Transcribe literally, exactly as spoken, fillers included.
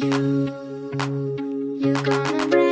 You, you're gonna break.